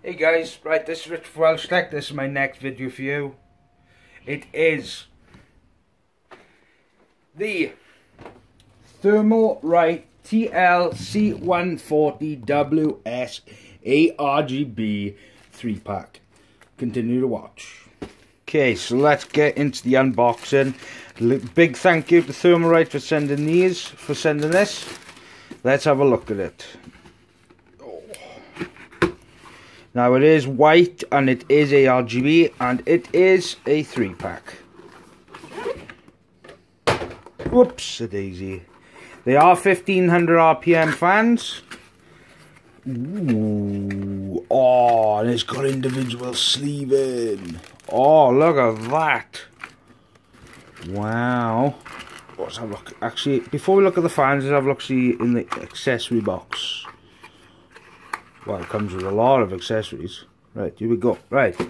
Hey guys, right, this is Richard from Welsh Tech. This is my next video for you. It is the Thermalright TLC140WS ARGB 3-pack. Continue to watch. Okay, so let's get into the unboxing. Big thank you to Thermalright for sending these, for sending this. Let's have a look at it. Now it is white and it is ARGB and it is a 3-pack. Whoops-a-daisy. They are 1500 RPM fans. Ooh, oh, and it's got individual sleeving. Oh, look at that. Wow. Let's have a look. Actually, before we look at the fans, let's have a look see in the accessory box. Well, it comes with a lot of accessories. Right, here we go. Right, so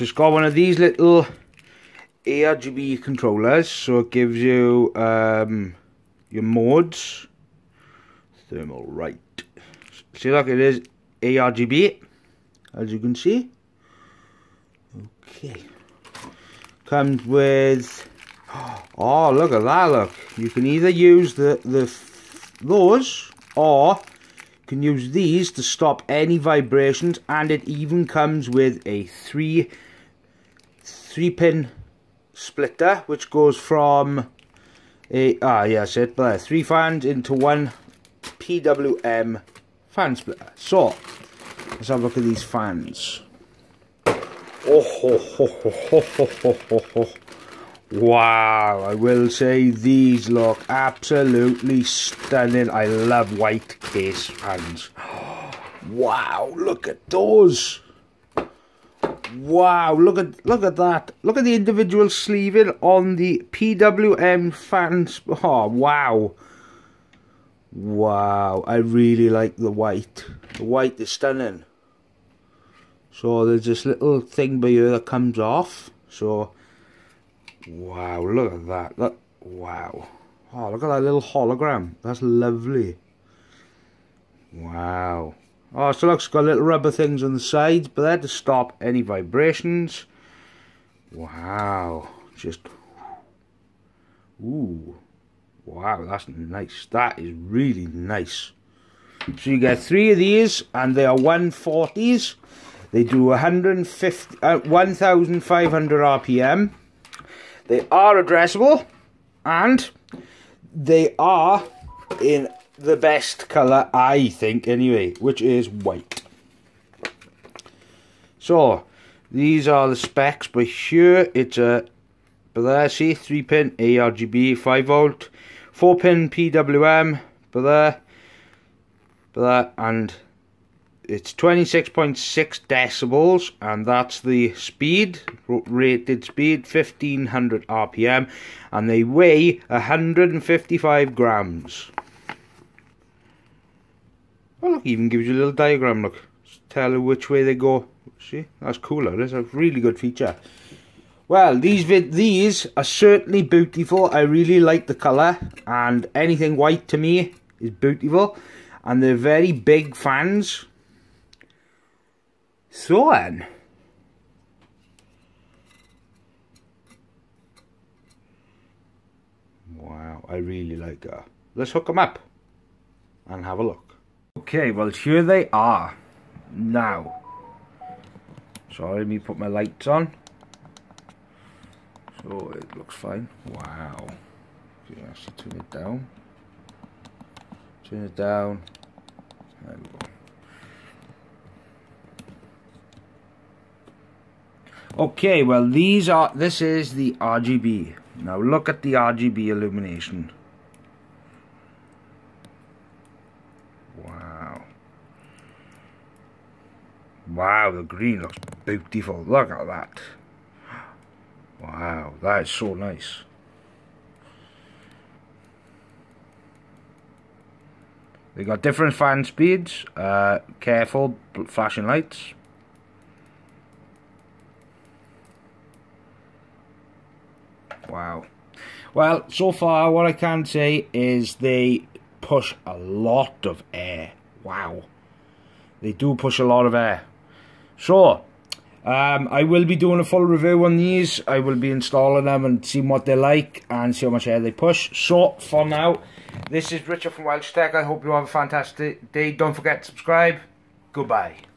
it's got one of these little ARGB controllers. So it gives you your modes. Thermalright. See, look, it is ARGB, as you can see. Okay. Comes with... oh, look at that, look. You can either use those, or you can use these to stop any vibrations, and it even comes with a three-pin splitter, which goes from a... ah, yes, it, but three fans into one PWM fan splitter. So, let's have a look at these fans. Oh, ho, ho, ho, ho, ho, ho, ho, ho. Wow, I will say these look absolutely stunning. I love white case fans. Wow, look at those. Wow, look at that. Look at the individual sleeving on the PWM fans. Oh, wow. Wow, I really like the white. The white is stunning. So there's this little thing by here that comes off. So... wow, look at that. Look, wow. Oh, look at that little hologram. That's lovely. Wow. Oh, so look, it's got little rubber things on the sides, but they're to stop any vibrations. Wow. Just... ooh. Wow, that's nice. That is really nice. So you get three of these, and they are 140s. They do 1,500 RPM. They are addressable, and they are in the best colour, I think, anyway, which is white. So, these are the specs, but here it's a, but there, see, 3-pin ARGB, 5V, 4-pin PWM, but there, and it's 26.6 decibels, and that's the speed, rated speed, 1500 RPM, and they weigh 155 grams. Oh, look, even gives you a little diagram, look. Tell you which way they go. See, that's cooler. That's a really good feature. Well, these are certainly beautiful. I really like the colour, and anything white to me is beautiful. And they're very big fans. So then, wow, I really like her. Let's hook them up and have a look. Okay, well, here they are now. Sorry, let me put my lights on. So it looks fine. Wow. Actually, turn it down. Turn it down. There we go. Okay, well, this is the RGB. Now look at the RGB illumination. Wow. Wow, the green looks beautiful. Look at that. Wow, that is so nice. They got different fan speeds, careful flashing lights. Wow. Well, so far what I can say is they push a lot of air. Wow. They do push a lot of air. So I will be doing a full review on these. I will be installing them and seeing what they like and see how much air they push. So for now, this is Richard from Welsh Tech. I hope you have a fantastic day. Don't forget to subscribe. Goodbye.